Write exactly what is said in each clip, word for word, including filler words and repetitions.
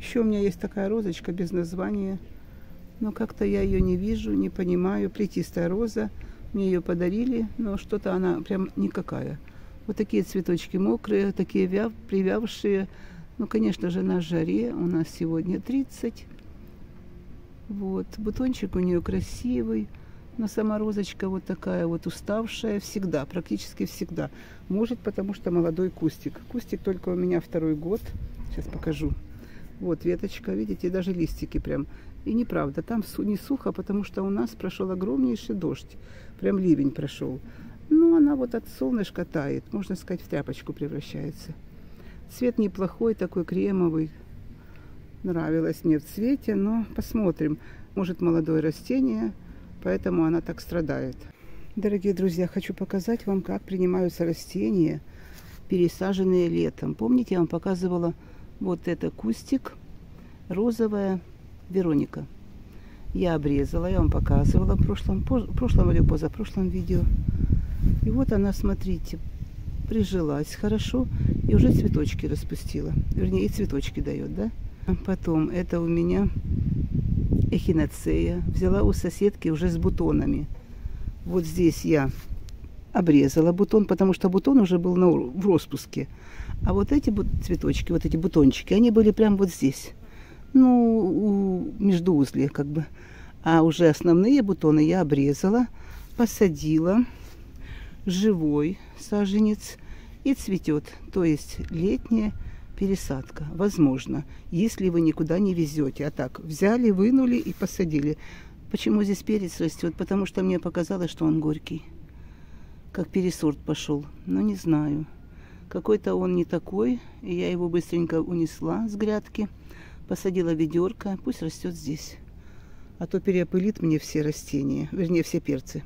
Еще у меня есть такая розочка без названия, но как-то я ее не вижу, не понимаю. Плетистая роза, мне ее подарили, но что-то она прям никакая. Вот такие цветочки мокрые, такие вяв, привявшие. Ну, конечно же, на жаре, у нас сегодня тридцать. Вот, бутончик у нее красивый, но сама розочка вот такая вот уставшая всегда, практически всегда. Может, потому что молодой кустик. Кустик только у меня второй год. Сейчас покажу. Вот веточка, видите, даже листики прям. И неправда, там не сухо, потому что у нас прошел огромнейший дождь. Прям ливень прошел. Ну, она вот от солнышка тает, можно сказать, в тряпочку превращается. Цвет неплохой, такой кремовый. Нравилось мне в цвете, но посмотрим. Может, молодое растение, поэтому она так страдает. Дорогие друзья, хочу показать вам, как принимаются растения, пересаженные летом. Помните, я вам показывала вот это кустик, розовая Вероника. Я обрезала, я вам показывала в прошлом, в прошлом или позапрошлом видео. И вот она, смотрите, прижилась хорошо и уже цветочки распустила. Вернее, и цветочки дает, да? Потом это у меня эхиноцея. Взяла у соседки уже с бутонами. Вот здесь я обрезала бутон, потому что бутон уже был на, в распуске. А вот эти цветочки, вот эти бутончики, они были прямо вот здесь. Ну, между узлей как бы. А уже основные бутоны я обрезала, посадила. Живой саженец и цветет, то есть летняя пересадка, возможно, если вы никуда не везете. А так взяли, вынули и посадили. Почему здесь перец растет? Потому что мне показалось, что он горький, как пересорт пошел, но не знаю, какой-то он не такой. И я его быстренько унесла с грядки, посадила ведерко, пусть растет здесь, а то переопылит мне все растения, вернее все перцы.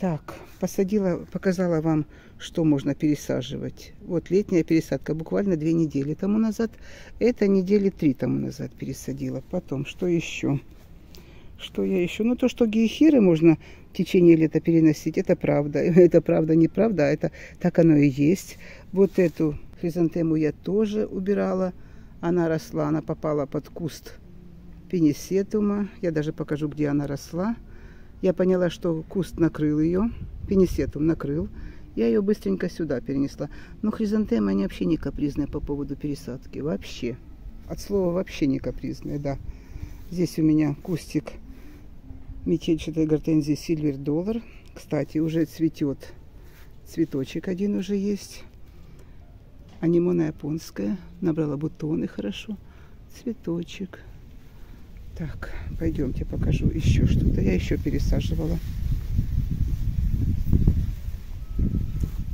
Так, посадила, показала вам, что можно пересаживать. Вот летняя пересадка, буквально две недели тому назад. Это недели три тому назад пересадила. Потом, что еще? Что я еще? Ну, то, что гейхиры можно в течение лета переносить, это правда. Это правда, неправда, это так оно и есть. Вот эту хризантему я тоже убирала. Она росла, она попала под куст пенисетума. Я даже покажу, где она росла. Я поняла, что куст накрыл ее, пенисетум накрыл. Я ее быстренько сюда перенесла. Но хризантемы, они вообще не капризные по поводу пересадки. Вообще. От слова вообще не капризные, да. Здесь у меня кустик метельчатой гортензии сильвер-доллар. Кстати, уже цветет. Цветочек один уже есть. Анимона японская. Набрала бутоны хорошо. Цветочек. Так, пойдемте покажу еще что-то. Я еще пересаживала.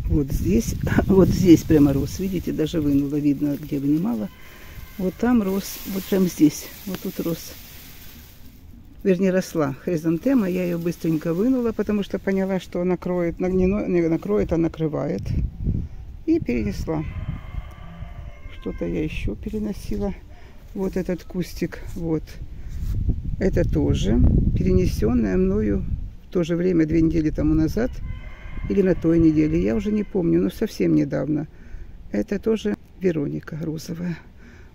Вот здесь, вот здесь прямо рос. Видите, даже вынула, видно, где вынимала. Вот там рос, вот прям здесь. Вот тут рос. Вернее, росла хризантема. Я ее быстренько вынула, потому что поняла, что накроет, не накроет, а накрывает. И перенесла. Что-то я еще переносила. Вот этот кустик, вот. Это тоже перенесенное мною в то же время, две недели тому назад, или на той неделе, я уже не помню, но совсем недавно. Это тоже Вероника розовая.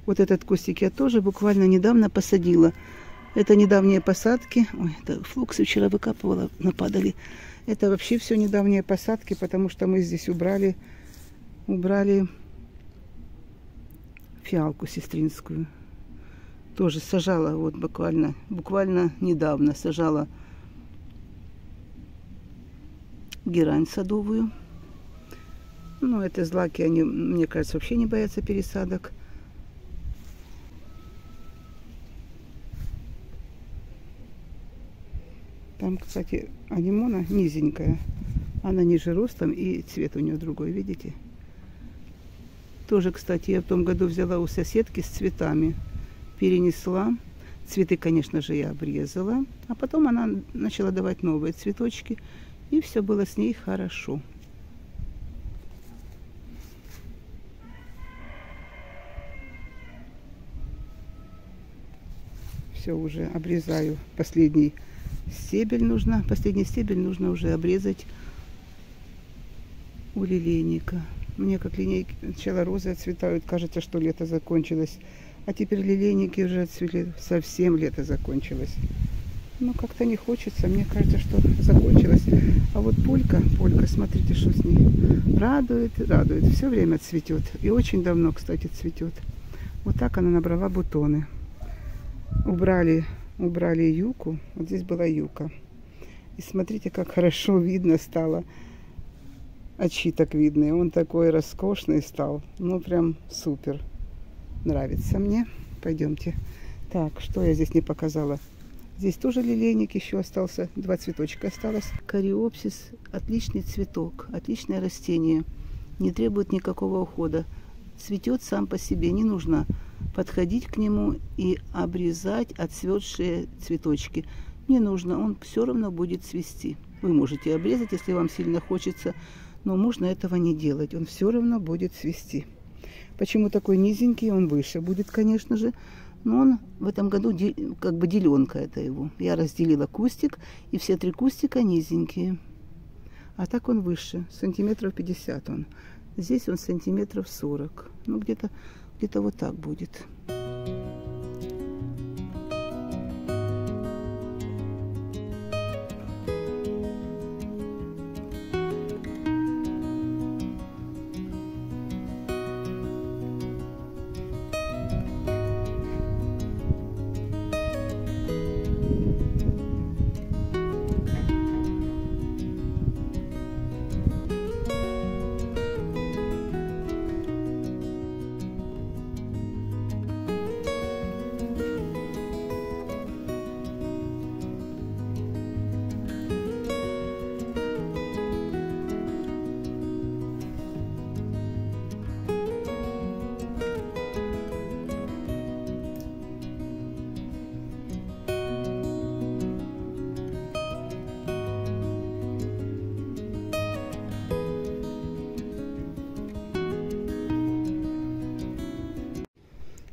Вот этот кустик я тоже буквально недавно посадила. Это недавние посадки. Ой, это флуксы вчера выкапывала, нападали. Это вообще все недавние посадки, потому что мы здесь убрали, убрали фиалку сестринскую. Тоже сажала вот буквально, буквально недавно сажала герань садовую. Но это злаки, они, мне кажется, вообще не боятся пересадок. Там, кстати, анимона низенькая. Она ниже ростом и цвет у нее другой, видите? Тоже, кстати, я в том году взяла у соседки с цветами. Перенесла. Цветы, конечно же, я обрезала. А потом она начала давать новые цветочки. И все было с ней хорошо. Все, уже обрезаю. Последний стебель нужно. Последний стебель нужно уже обрезать у лилейника. Мне как линейки сначала розы отцветают. Кажется, что лето закончилось. А теперь лилейники уже отцвели. Совсем лето закончилось. Ну, как-то не хочется. Мне кажется, что закончилось. А вот полька, полька, смотрите, что с ней. Радует, радует. Все время цветет. И очень давно, кстати, цветет. Вот так она набрала бутоны. Убрали, убрали юку. Вот здесь была юка. И смотрите, как хорошо видно стало. Отщиток видный. Он такой роскошный стал. Ну, прям супер. Нравится мне. Пойдемте. Так, что я здесь не показала? Здесь тоже лилейник еще остался. Два цветочка осталось. Кориопсис. Отличный цветок. Отличное растение. Не требует никакого ухода. Цветет сам по себе. Не нужно подходить к нему и обрезать отцветшие цветочки. Не нужно. Он все равно будет цвести. Вы можете обрезать, если вам сильно хочется. Но можно этого не делать. Он все равно будет цвести. Почему такой низенький? Он выше будет, конечно же. Но он в этом году как бы деленка это его. Я разделила кустик, и все три кустика низенькие. А так он выше, сантиметров пятьдесят он. Здесь он сантиметров сорок. Ну, где-то где-то вот так будет.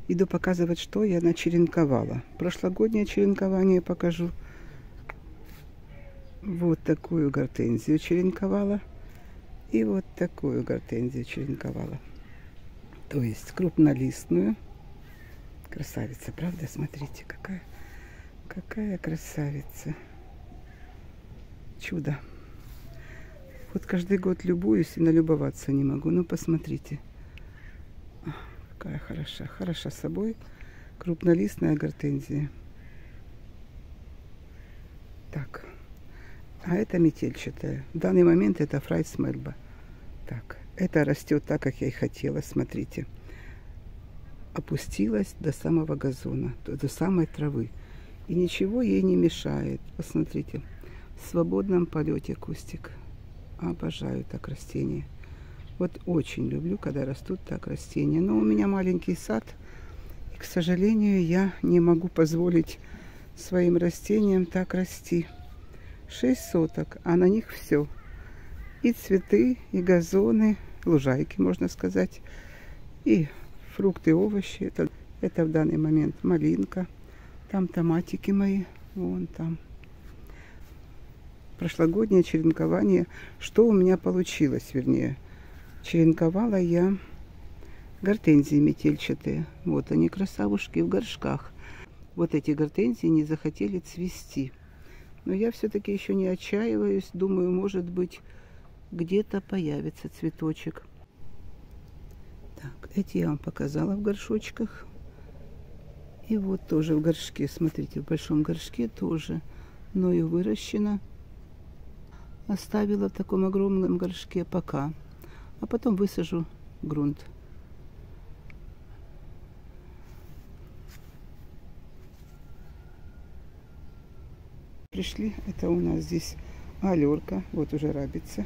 Иду показывать, что я начеренковала. Прошлогоднее черенкование покажу. Вот такую гортензию черенковала. И вот такую гортензию черенковала. То есть крупнолистную. Красавица, правда? Смотрите, какая, какая красавица. Чудо. Вот каждый год любуюсь и налюбоваться не могу. Ну, посмотрите. Какая хороша, хороша собой крупнолистная гортензия. Так, а это метельчатая. В данный момент это фрайт-смельба. Так, это растет так, как я и хотела. Смотрите, опустилась до самого газона, до самой травы, и ничего ей не мешает. Посмотрите, в свободном полете кустик. Обожаю так растения. Вот очень люблю, когда растут так растения. Но у меня маленький сад. И, к сожалению, я не могу позволить своим растениям так расти. Шесть соток, а на них все. И цветы, и газоны, лужайки, можно сказать. И фрукты, овощи. Это, это в данный момент малинка. Там томатики мои. Вон там. Прошлогоднее черенкование. Что у меня получилось, вернее. Черенковала я гортензии метельчатые. Вот они, красавушки, в горшках. Вот эти гортензии не захотели цвести. Но я все-таки еще не отчаиваюсь. Думаю, может быть, где-то появится цветочек. Так, эти я вам показала в горшочках. И вот тоже в горшке. Смотрите, в большом горшке тоже мною выращено. Оставила в таком огромном горшке пока. А потом высажу грунт. Пришли. Это у нас здесь алерка. Вот уже рабица.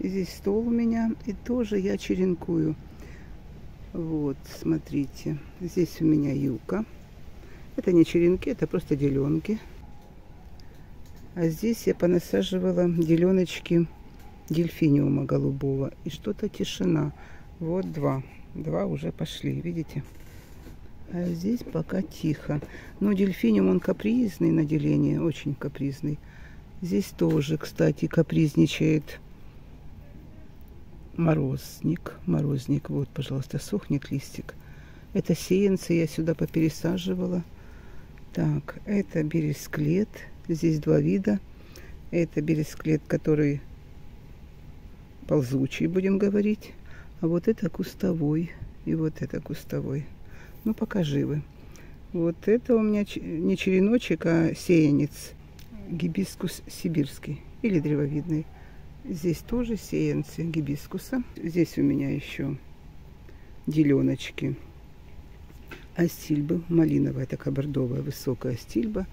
И здесь стол у меня. И тоже я черенкую. Вот, смотрите. Здесь у меня юка. Это не черенки, это просто деленки. А здесь я понасаживала деленочки дельфиниума голубого. И что-то тишина. Вот два. Два уже пошли, видите? А здесь пока тихо. Но дельфиниум, он капризный на деление. Очень капризный. Здесь тоже, кстати, капризничает морозник. Морозник. Вот, пожалуйста, сохнет листик. Это сеянцы, я сюда попересаживала. Так, это бересклет. Здесь два вида. Это бересклет, который ползучий, будем говорить. А вот это кустовой. И вот это кустовой. Ну, пока живы. Вот это у меня не череночек, а сеянец. Гибискус сибирский или древовидный. Здесь тоже сеянцы гибискуса. Здесь у меня еще деленочки. Астильбы. Малиновая, такая бордовая, высокая астильба.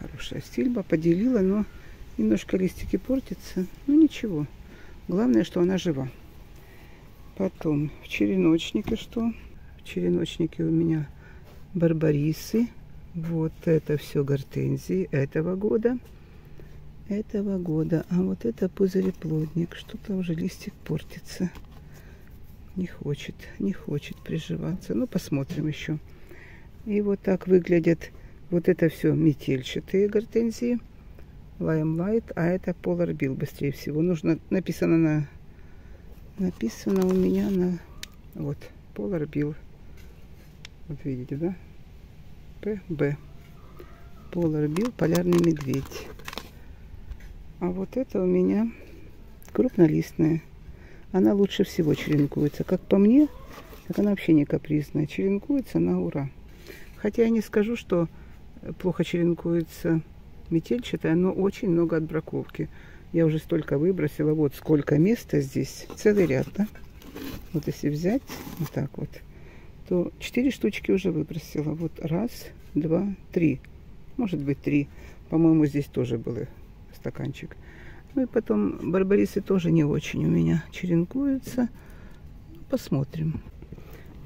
Хорошая астильба. Поделила, но немножко листики портятся. Ну, ничего. Главное, что она жива. Потом в череночнике что? В череночнике у меня барбарисы. Вот это все гортензии этого года. Этого года. А вот это пузыреплодник. Что-то уже листик портится. Не хочет. Не хочет приживаться. Ну, посмотрим еще. И вот так выглядят вот это все метельчатые гортензии. Лаймлайт. А это Поларбилл быстрее всего. Нужно... Написано на... Написано у меня на... Вот. Поларбилл. Вот видите, да? пэ бэ. Поларбилл. Полярный медведь. А вот это у меня крупнолистная. Она лучше всего черенкуется. Как по мне, так она вообще не капризная. Черенкуется на ура. Хотя я не скажу, что плохо черенкуется метельчатая, но очень много отбраковки. Я уже столько выбросила. Вот сколько места здесь. Целый ряд, да? Вот если взять вот так вот, то четыре штучки уже выбросила. Вот раз, два, три. Может быть три. По-моему, здесь тоже было. Стаканчик. Ну и потом барбарисы тоже не очень у меня черенкуются. Посмотрим.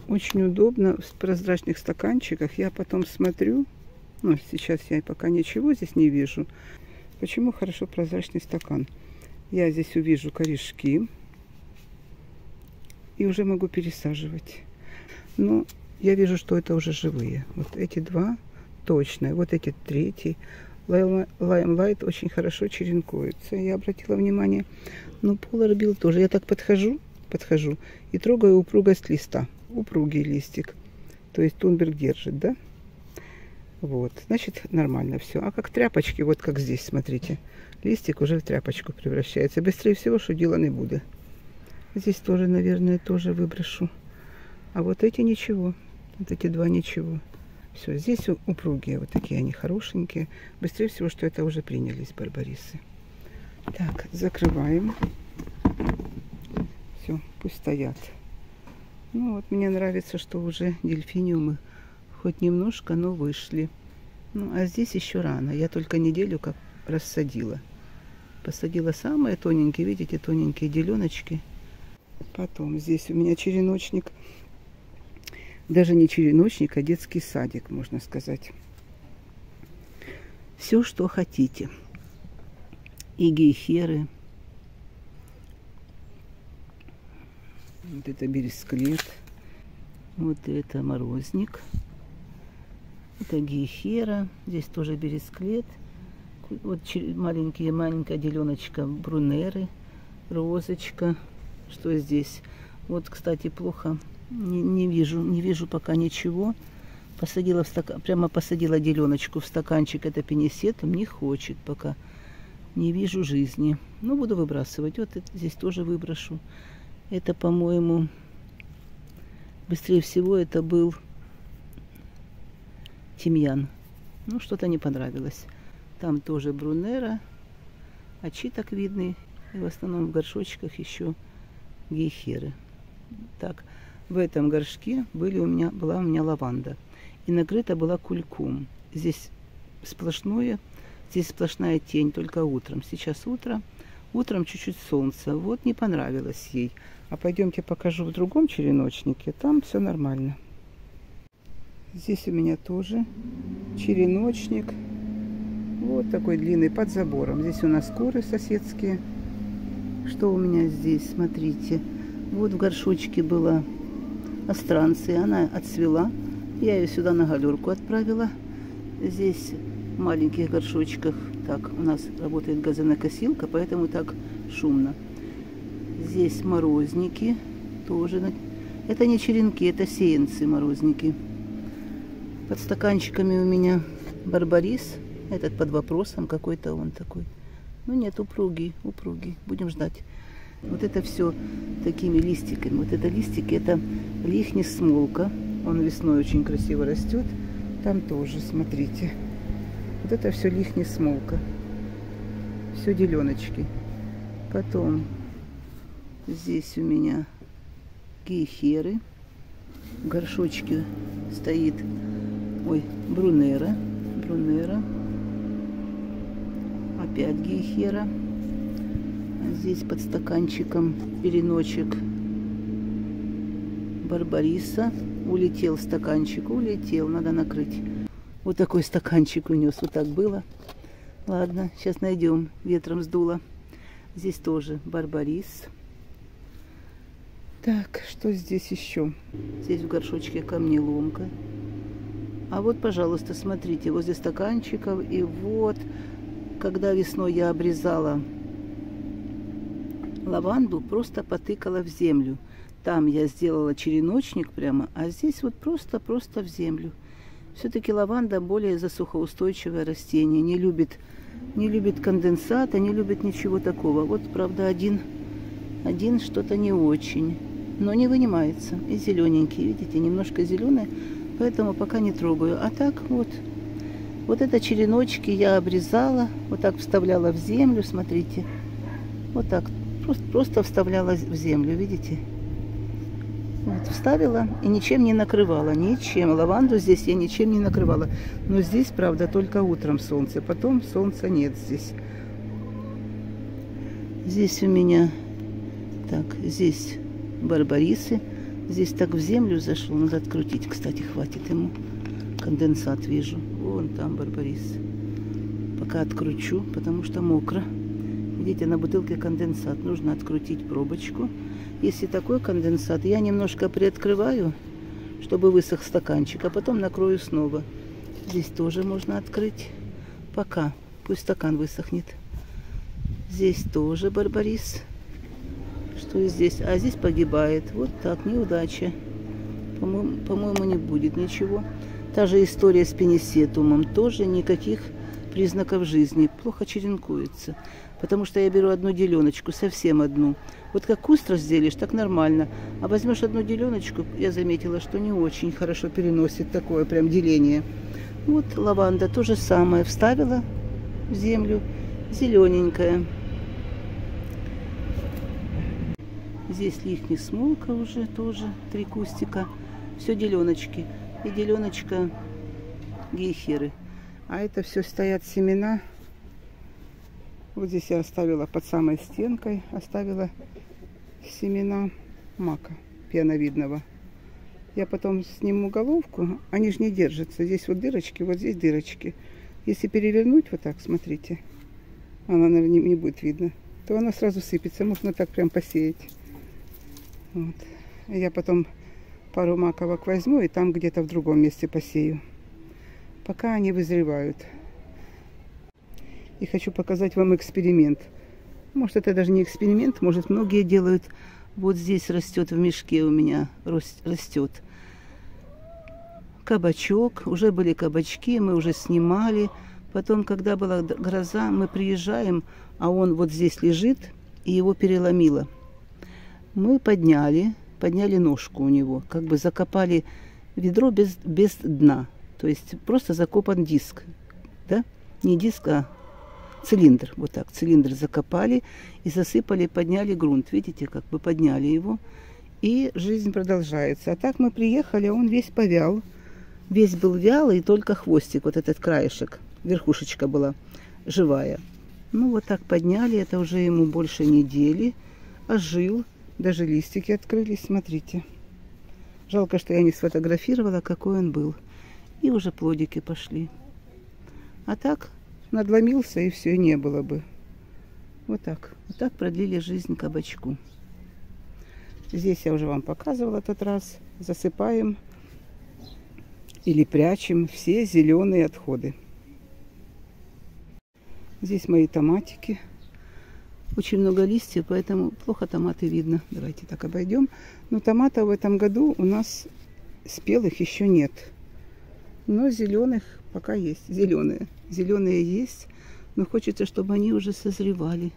Очень удобно в прозрачных стаканчиках. Я потом смотрю. Ну, сейчас я пока ничего здесь не вижу. Почему хорошо прозрачный стакан? Я здесь увижу корешки. И уже могу пересаживать. Но я вижу, что это уже живые. Вот эти два точно. Вот эти третий. Лаймлайт очень хорошо черенкуется. Я обратила внимание. Но Поларбилл тоже. Я так подхожу, подхожу и трогаю упругость листа. Упругий листик. То есть Тунберг держит, да? Вот. Значит, нормально все. А как тряпочки, вот как здесь, смотрите. Листик уже в тряпочку превращается. Быстрее всего, что дела не буду. Здесь тоже, наверное, тоже выброшу. А вот эти ничего. Вот эти два ничего. Все, здесь упругие, вот такие они хорошенькие. Быстрее всего, что это уже принялись барбарисы. Так, закрываем. Все, пусть стоят. Ну вот, мне нравится, что уже дельфиниумы хоть немножко, но вышли. Ну, а здесь еще рано. Я только неделю как рассадила. Посадила самые тоненькие, видите, тоненькие деленочки. Потом здесь у меня череночник. Даже не череночник, а детский садик, можно сказать. Все, что хотите. И гейхеры. Вот это бересклет. Вот это морозник. Это гейхера. Здесь тоже бересклет. Вот маленькие, маленькая деленочка брунеры. Розочка. Что здесь? Вот, кстати, плохо... Не, не вижу, не вижу пока ничего. Посадила в стакан, прямо посадила деленочку в стаканчик. Это пенисетум, не хочет пока. Не вижу жизни. Ну, буду выбрасывать. Вот это, здесь тоже выброшу. Это, по-моему, быстрее всего это был тимьян. Ну, что-то не понравилось. Там тоже брунера. Очиток видный. И в основном в горшочках еще гейхеры. Так. В этом горшке были у меня, была у меня лаванда. И накрыта была кульком. Здесь сплошное, здесь сплошная тень, только утром. Сейчас утро. Утром чуть-чуть солнца. Вот не понравилось ей. А пойдемте покажу в другом череночнике. Там все нормально. Здесь у меня тоже череночник. Вот такой длинный, под забором. Здесь у нас коры соседские. Что у меня здесь? Смотрите. Вот в горшочке была... астранция, она отцвела. Я ее сюда на галерку отправила. Здесь в маленьких горшочках. Так, у нас работает газонокосилка, поэтому так шумно. Здесь морозники тоже. Это не черенки, это сеянцы-морозники. Под стаканчиками у меня барбарис. Этот под вопросом, какой-то он такой. Ну нет, упругий, упругий. Будем ждать. Вот это все такими листиками. Вот это листики, это лихнис смолка. Он весной очень красиво растет. Там тоже, смотрите. Вот это все лихнис смолка. Все деленочки. Потом здесь у меня гейхеры. В горшочке стоит, ой, брунера. Брунера. Опять гейхера. А здесь под стаканчиком переночек барбариса. Улетел стаканчик, улетел, надо накрыть. Вот такой стаканчик унес, вот так было. Ладно, сейчас найдем, ветром сдуло. Здесь тоже барбарис. Так, что здесь еще? Здесь в горшочке камнеломка. А вот, пожалуйста, смотрите, возле стаканчиков. И вот, когда весной я обрезала лаванду, просто потыкала в землю. Там я сделала череночник прямо, а здесь вот просто-просто в землю. Все-таки лаванда более засухоустойчивое растение. Не любит, не любит конденсата, не любит ничего такого. Вот, правда, один, один что-то не очень. Но не вынимается. И зелененький, видите, немножко зеленый. Поэтому пока не трогаю. А так вот. Вот это череночки я обрезала. Вот так вставляла в землю, смотрите. Вот так. Просто, просто вставляла в землю, видите. Вот, вставила и ничем не накрывала, ничем. Лаванду здесь я ничем не накрывала. Но здесь, правда, только утром солнце. Потом солнца нет здесь. Здесь у меня, так, здесь барбарисы. Здесь так в землю зашло. Надо открутить, кстати, хватит ему. Конденсат вижу. Вон там барбарис. Пока откручу, потому что мокро. Видите, на бутылке конденсат. Нужно открутить пробочку. Если такой конденсат, я немножко приоткрываю, чтобы высох стаканчик, а потом накрою снова. Здесь тоже можно открыть. Пока. Пусть стакан высохнет. Здесь тоже барбарис. Что здесь? А здесь погибает. Вот так, неудача. По-моему, по-моему, не будет ничего. Та же история с пенисетумом. Тоже никаких признаков жизни. Плохо черенкуется. Потому что я беру одну деленочку, совсем одну. Вот как куст разделишь, так нормально. А возьмешь одну деленочку, я заметила, что не очень хорошо переносит такое прям деление. Вот лаванда, то же самое. Вставила в землю, зелененькая. Здесь лихнис смолка уже тоже, три кустика. Все деленочки. И деленочка гейхеры. А это все стоят семена. Вот здесь я оставила под самой стенкой, оставила семена мака пьяновидного. Я потом сниму головку, они же не держатся. Здесь вот дырочки, вот здесь дырочки. Если перевернуть вот так, смотрите, она, наверное, не будет видно, то она сразу сыпется, можно так прям посеять. Вот. Я потом пару маковок возьму и там где-то в другом месте посею. Пока они вызревают. И хочу показать вам эксперимент. Может, это даже не эксперимент, может, многие делают. Вот здесь растет в мешке у меня, растет кабачок. Уже были кабачки, мы уже снимали. Потом, когда была гроза, мы приезжаем, а он вот здесь лежит, и его переломило. Мы подняли, подняли ножку у него, как бы закопали ведро без, без дна. То есть просто закопан диск, да? Не диск, а цилиндр, вот так, цилиндр закопали и засыпали, подняли грунт, видите, как бы подняли его, и жизнь продолжается. А так мы приехали, он весь повял, весь был вялый, только хвостик, вот этот краешек, верхушечка была живая. Ну вот так подняли, это уже ему больше недели, ожил, даже листики открылись, смотрите. Жалко, что я не сфотографировала, какой он был. И уже плодики пошли. А так надломился, и все, и не было бы. Вот так. Вот так продлили жизнь кабачку. Здесь я уже вам показывала тот раз. Засыпаем или прячем все зеленые отходы. Здесь мои томатики. очень много листьев, поэтому плохо томаты видно. Давайте так обойдем. Но томата в этом году у нас спелых еще нет. Но зеленых пока есть. Зеленые. Зеленые есть. Но хочется, чтобы они уже созревали.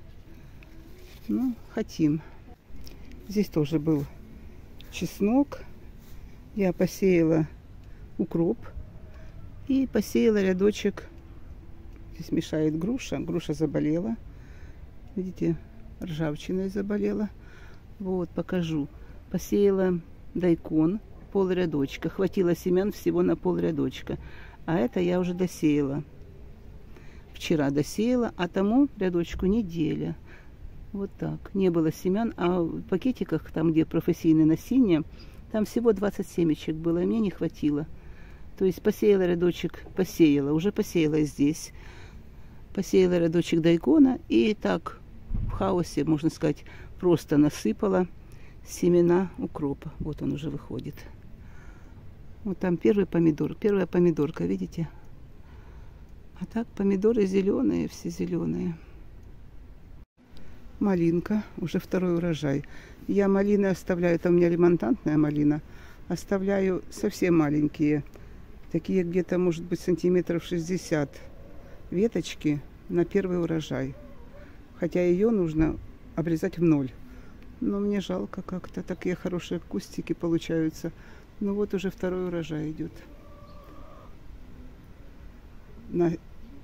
Ну, хотим. Здесь тоже был чеснок. Я посеяла укроп. И посеяла рядочек. Здесь мешает груша. Груша заболела. Видите, ржавчиной заболела. Вот, покажу. Посеяла дайкон. Пол рядочка. Хватило семян всего на пол рядочка. А это я уже досеяла. Вчера досеяла, а тому рядочку неделя. Вот так. Не было семян. А в пакетиках, там где профессийное насиние, там всего двадцать семечек было. И мне не хватило. То есть посеяла рядочек, посеяла. Уже посеяла здесь. Посеяла рядочек дайкона. И так в хаосе, можно сказать, просто насыпала семена укропа. Вот он уже выходит. Вот там первый помидор, первая помидорка, видите? А так помидоры зеленые, все зеленые. Малинка, уже второй урожай. Я малины оставляю, это у меня ремонтантная малина. Оставляю совсем маленькие, такие где-то, может быть, сантиметров шестьдесят веточки на первый урожай. Хотя ее нужно обрезать в ноль. Но мне жалко как-то, такие хорошие кустики получаются. Ну вот уже второй урожай идет. На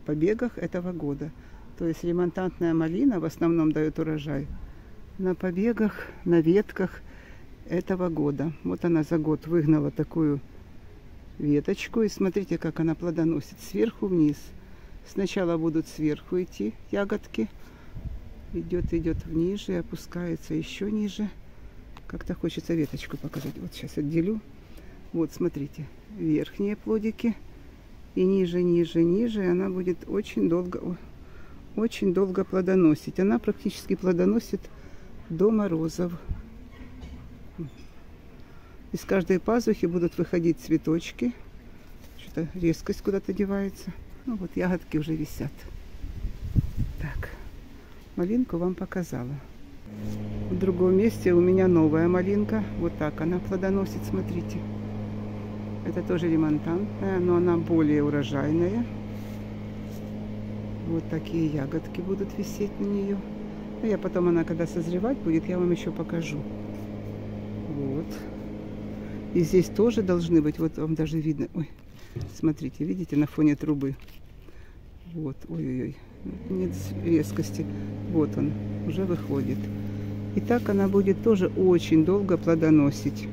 побегах этого года. То есть ремонтантная малина в основном дает урожай. На побегах, на ветках этого года. Вот она за год выгнала такую веточку. И смотрите, как она плодоносит. Сверху вниз. Сначала будут сверху идти ягодки. Идет, идет вниже, опускается еще ниже. Как-то хочется веточку показать. Вот сейчас отделю. Вот, смотрите, верхние плодики. И ниже, ниже, ниже. Она будет очень долго, очень долго плодоносить. Она практически плодоносит до морозов. Из каждой пазухи будут выходить цветочки. Что-то резкость куда-то девается. Ну вот, ягодки уже висят. Так. Малинку вам показала. В другом месте у меня новая малинка. Вот так она плодоносит, смотрите. Это тоже ремонтантная, но она более урожайная. Вот такие ягодки будут висеть на нее. А я потом, она когда созревать будет, я вам еще покажу. Вот. И здесь тоже должны быть, вот вам даже видно. Ой, смотрите, видите, на фоне трубы. Вот, ой-ой-ой. Нет резкости. Вот он, уже выходит. И так она будет тоже очень долго плодоносить.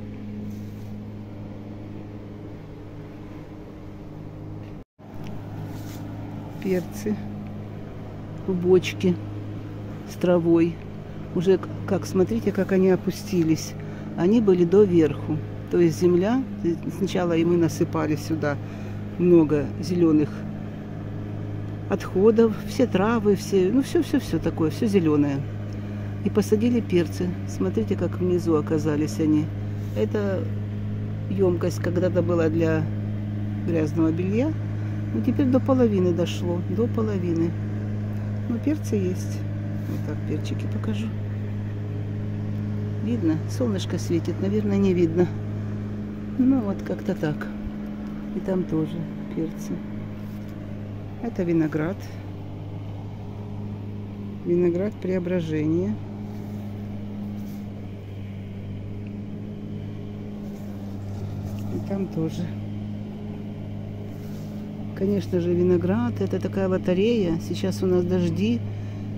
Перцы в бочке с травой. Уже, как смотрите, как они опустились. Они были до верху. То есть земля, сначала и мы насыпали сюда много зеленых отходов, все травы, все, ну все-все-все такое, все зеленое. И посадили перцы. Смотрите, как внизу оказались они. Это емкость когда-то была для грязного белья, но теперь до половины дошло, до половины. Но перцы есть. Вот так перчики покажу. Видно? Солнышко светит, наверное, не видно. Ну вот как-то так. И там тоже перцы. Это виноград. Виноград Преображения. И там тоже. Конечно же, виноград. Это такая лотерея. Сейчас у нас дожди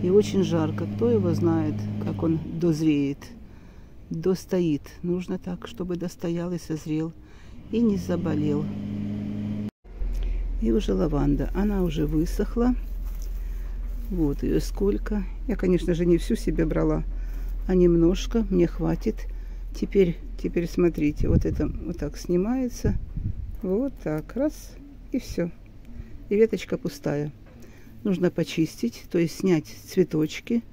и очень жарко. Кто его знает, как он дозреет, достоит. Нужно так, чтобы достоял и созрел. И не заболел. И уже лаванда. Она уже высохла. Вот ее сколько. Я, конечно же, не всю себе брала, а немножко. Мне хватит. Теперь, теперь смотрите. Вот это вот так снимается. Вот так. Раз. И все. И веточка пустая. Нужно почистить. То есть снять цветочки.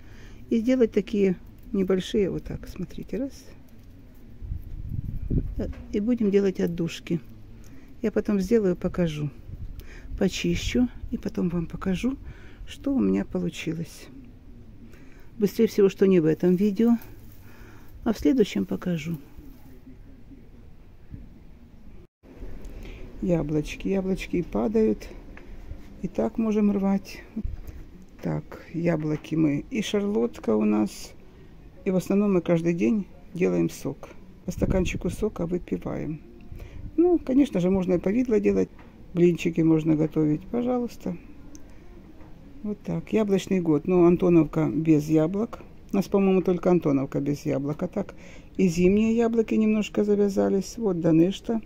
И сделать такие небольшие. Вот так. Смотрите. Раз. И будем делать отдушки. Я потом сделаю, покажу. Почищу и потом вам покажу, что у меня получилось. Быстрее всего, что не в этом видео, а в следующем покажу. Яблочки. Яблочки падают. И так можем рвать. Так, яблоки мы. И шарлотка у нас. И в основном мы каждый день делаем сок. По стаканчику сока выпиваем. Ну, конечно же, можно и повидло делать. Блинчики можно готовить. Пожалуйста. Вот так. Яблочный год. Но Антоновка без яблок. У нас, по-моему, только Антоновка без яблок. А так и зимние яблоки немножко завязались. Вот Данышта.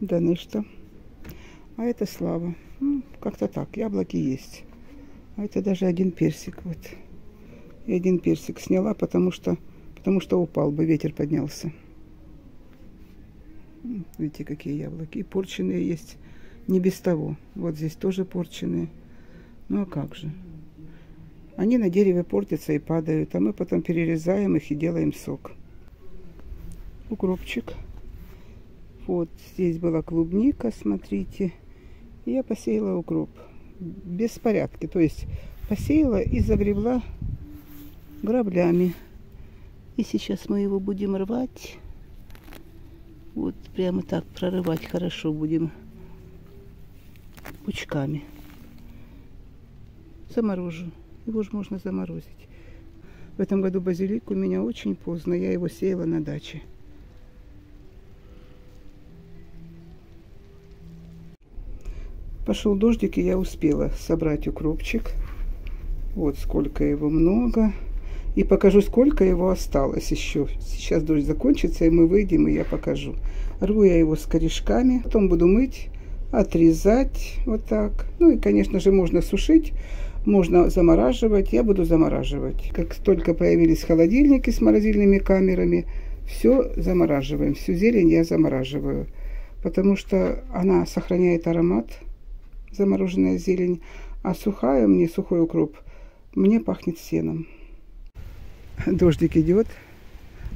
Данышта. А это слава. Ну, как-то так. Яблоки есть. А это даже один персик. Вот. И один персик сняла, потому что, потому что упал бы, ветер поднялся. Видите, какие яблоки. И порченые есть. Не без того. Вот здесь тоже порченые. Ну, а как же. Они на дереве портятся и падают. А мы потом перерезаем их и делаем сок. Укропчик. Вот здесь была клубника, смотрите. Я посеяла укроп. Без порядки. То есть посеяла и загребла граблями. И сейчас мы его будем рвать. Вот прямо так прорывать хорошо будем. Пучками. Заморожу. Его же можно заморозить. В этом году базилик у меня очень поздно. Я его сеяла на даче. Пошел дождик, и я успела собрать укропчик. Вот сколько его много. И покажу, сколько его осталось еще. Сейчас дождь закончится, и мы выйдем, и я покажу. Рву я его с корешками. Потом буду мыть, отрезать вот так. Ну и, конечно же, можно сушить, можно замораживать. Я буду замораживать. Как только появились холодильники с морозильными камерами, все замораживаем. Всю зелень я замораживаю. Потому что она сохраняет аромат. Замороженная зелень, а сухая мне, сухой укроп, мне пахнет сеном. Дождик идет,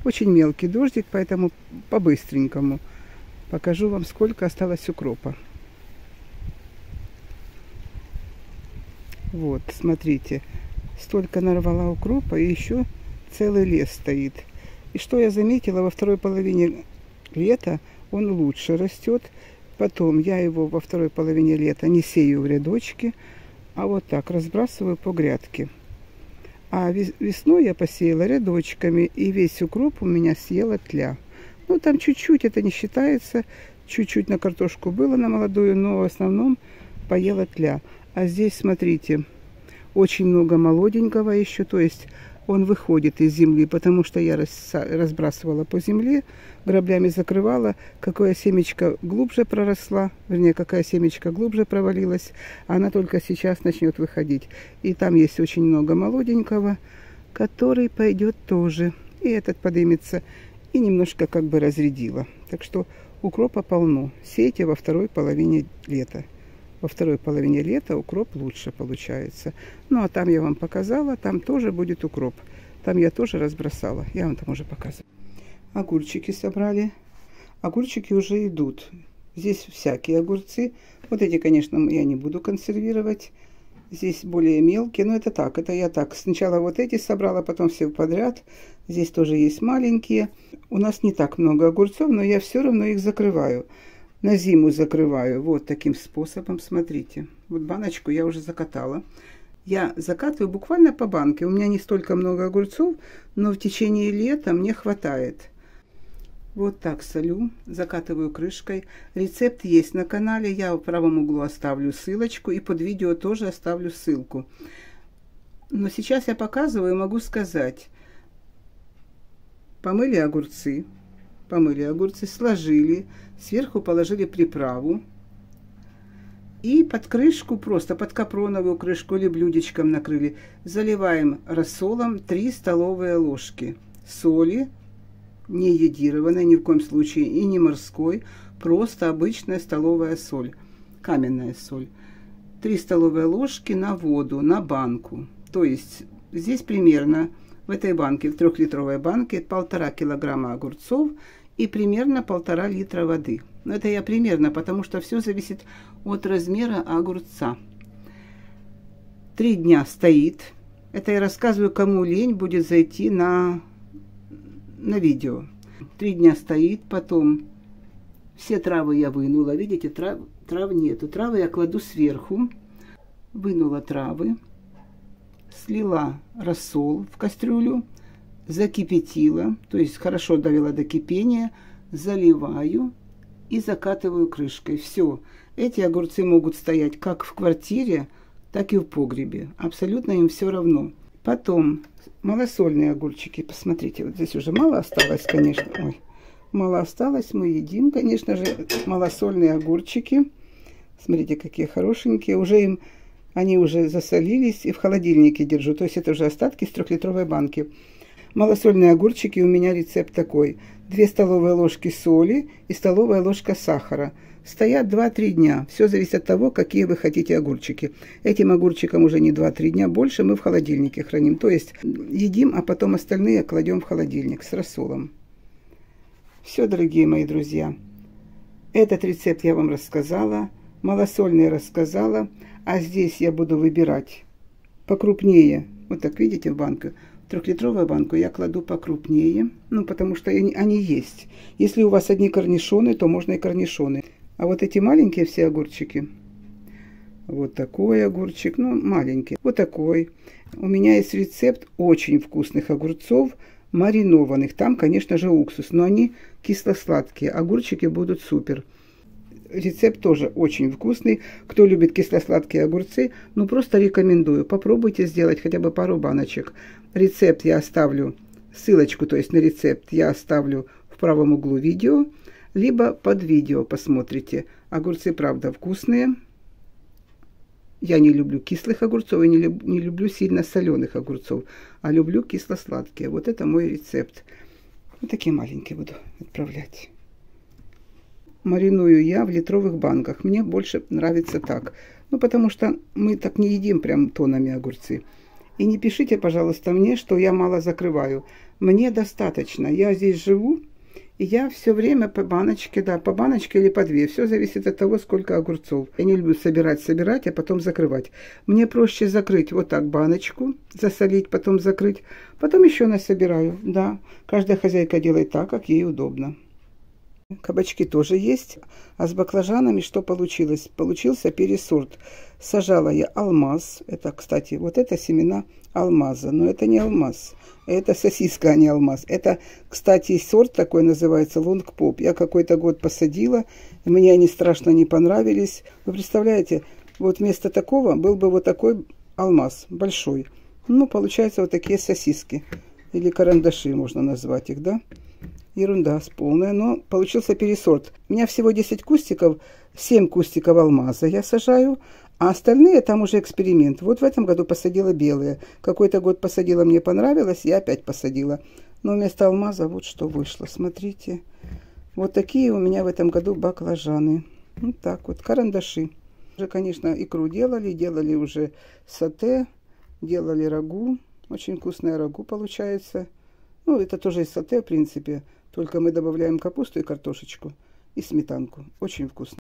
очень мелкий дождик, поэтому по-быстренькому покажу вам, сколько осталось укропа. Вот, смотрите, столько нарвала укропа, и еще целый лес стоит. И что я заметила, во второй половине лета он лучше растет. Потом я его во второй половине лета не сею в рядочки, а вот так разбрасываю по грядке. А весной я посеяла рядочками, и весь укроп у меня съела тля. Ну, там чуть-чуть, это не считается. Чуть-чуть на картошку было, на молодую, но в основном поела тля. А здесь, смотрите, очень много молоденького еще, то есть он выходит из земли, потому что я разбрасывала по земле, граблями закрывала, какая семечка глубже проросла, вернее, какая семечка глубже провалилась, она только сейчас начнет выходить. И там есть очень много молоденького, который пойдет тоже. И этот поднимется, и немножко как бы разрядила. Так что укропа полно. Сейте во второй половине лета. Во второй половине лета укроп лучше получается. Ну, а там я вам показала, там тоже будет укроп. Там я тоже разбросала. Я вам там уже показывала. Огурчики собрали. Огурчики уже идут. Здесь всякие огурцы. Вот эти, конечно, я не буду консервировать. Здесь более мелкие. Но это так, это я так. Сначала вот эти собрала, потом все подряд. Здесь тоже есть маленькие. У нас не так много огурцов, но я все равно их закрываю. На зиму закрываю вот таким способом, смотрите. Вот баночку я уже закатала. Я закатываю буквально по банке. У меня не столько много огурцов, но в течение лета мне хватает. Вот так солю, закатываю крышкой. Рецепт есть на канале, я в правом углу оставлю ссылочку и под видео тоже оставлю ссылку. Но сейчас я показываю, могу сказать. Помыли огурцы. Помыли огурцы, сложили, сверху положили приправу и под крышку, просто под капроновую крышку или блюдечком накрыли. Заливаем рассолом три столовые ложки соли, не йодированной ни в коем случае и не морской, просто обычная столовая соль, каменная соль. три столовые ложки на воду, на банку. То есть здесь примерно в этой банке, в трехлитровой банке, полтора килограмма огурцов и примерно полтора литра воды. Но это я примерно, потому что все зависит от размера огурца. Три дня стоит Это я рассказываю, кому лень будет зайти на, на видео. Три дня стоит, потом все травы я вынула. Видите, трав, трав нету. Травы я кладу сверху. Вынула травы, слила рассол в кастрюлю, закипятила, то есть хорошо довела до кипения, заливаю и закатываю крышкой. Все. Эти огурцы могут стоять как в квартире, так и в погребе. Абсолютно им все равно. Потом малосольные огурчики. Посмотрите, вот здесь уже мало осталось, конечно. Ой, мало осталось. Мы едим, конечно же, малосольные огурчики. Смотрите, какие хорошенькие. Уже им, они уже засолились и в холодильнике держу. То есть это уже остатки с трехлитровой банки. Малосольные огурчики, у меня рецепт такой. две столовые ложки соли и столовая ложка сахара. Стоят два-три дня. Все зависит от того, какие вы хотите огурчики. Этим огурчикам уже не два-три дня, больше мы в холодильнике храним. То есть едим, а потом остальные кладем в холодильник с рассолом. Все, дорогие мои друзья. Этот рецепт я вам рассказала. Малосольные рассказала. А здесь я буду выбирать покрупнее. Вот так, видите, в банку. Трехлитровую банку я кладу покрупнее. Ну, потому что они есть. Если у вас одни корнишоны, то можно и корнишоны. А вот эти маленькие все огурчики. Вот такой огурчик. Ну, маленький. Вот такой. У меня есть рецепт очень вкусных огурцов, маринованных. Там, конечно же, уксус. Но они кисло-сладкие. Огурчики будут супер. Рецепт тоже очень вкусный. Кто любит кисло-сладкие огурцы, ну, просто рекомендую. Попробуйте сделать хотя бы пару баночек. Рецепт я оставлю, ссылочку, то есть на рецепт я оставлю в правом углу видео. Либо под видео посмотрите. Огурцы, правда, вкусные. Я не люблю кислых огурцов и не, люб, не люблю сильно соленых огурцов. А люблю кисло-сладкие. Вот это мой рецепт. Вот такие маленькие буду отправлять. Мариную я в литровых банках. Мне больше нравится так. Ну, потому что мы так не едим прям тоннами огурцы. И не пишите, пожалуйста, мне, что я мало закрываю. Мне достаточно. Я здесь живу. И я все время по баночке, да, по баночке или по две. Все зависит от того, сколько огурцов. Я не люблю собирать, собирать, а потом закрывать. Мне проще закрыть вот так баночку, засолить, потом закрыть. Потом еще насобираю. Да, каждая хозяйка делает так, как ей удобно. Кабачки тоже есть. А с баклажанами что получилось? Получился пересорт. Сажала я алмаз. Это, кстати, вот это семена алмаза. Но это не алмаз. Это сосиска, а не алмаз. Это, кстати, сорт такой называется лонгпоп. Я какой-то год посадила. Мне они страшно не понравились. Вы представляете, вот вместо такого был бы вот такой алмаз. Большой. Ну, получается вот такие сосиски. Или карандаши можно назвать их, да? Ерунда полная, но получился пересорт. У меня всего десять кустиков, семь кустиков алмаза я сажаю, а остальные там уже эксперимент. Вот в этом году посадила белые. Какой-то год посадила, мне понравилось, я опять посадила. Но вместо алмаза вот что вышло, смотрите. Вот такие у меня в этом году баклажаны. Вот так вот, карандаши. Уже, конечно, икру делали, делали уже сате, делали рагу. Очень вкусное рагу получается. Ну, это тоже из сате, в принципе. Только мы добавляем капусту и картошечку, и сметанку. Очень вкусно.